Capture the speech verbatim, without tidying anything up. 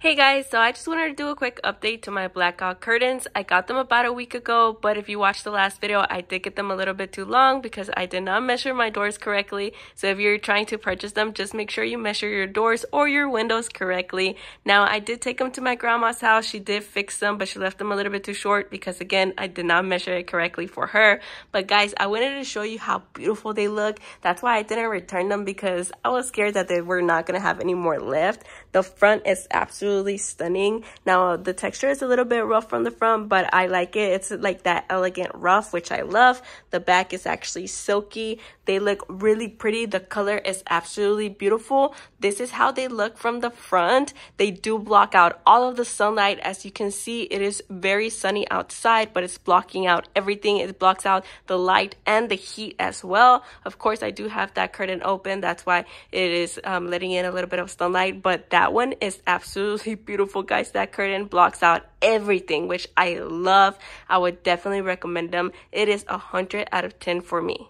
Hey guys, so I just wanted to do a quick update to my blackout curtains. I got them about a week ago, but if you watched the last video, I did get them a little bit too long because I did not measure my doors correctly. So if you're trying to purchase them, just make sure you measure your doors or your windows correctly. Now, I did take them to my grandma's house. She did fix them, but she left them a little bit too short because, again, I did not measure it correctly for her. But guys, I wanted to show you how beautiful they look. That's why I didn't return them because I was scared that they were not going to have any more left. The front is absolutely Absolutely stunning. Now the texture is a little bit rough from the front, but I like it. It's like that elegant rough, which I love. The back is actually silky. They look really pretty. The color is absolutely beautiful. This is how they look from the front. They do block out all of the sunlight. As you can see, it is very sunny outside, but it's blocking out everything. It blocks out the light and the heat as well. Of course, I do have that curtain open. That's why it is um, letting in a little bit of sunlight, but that one is absolutely beautiful, guys. That curtain blocks out everything, which I love. I would definitely recommend them. It is a hundred out of ten for me.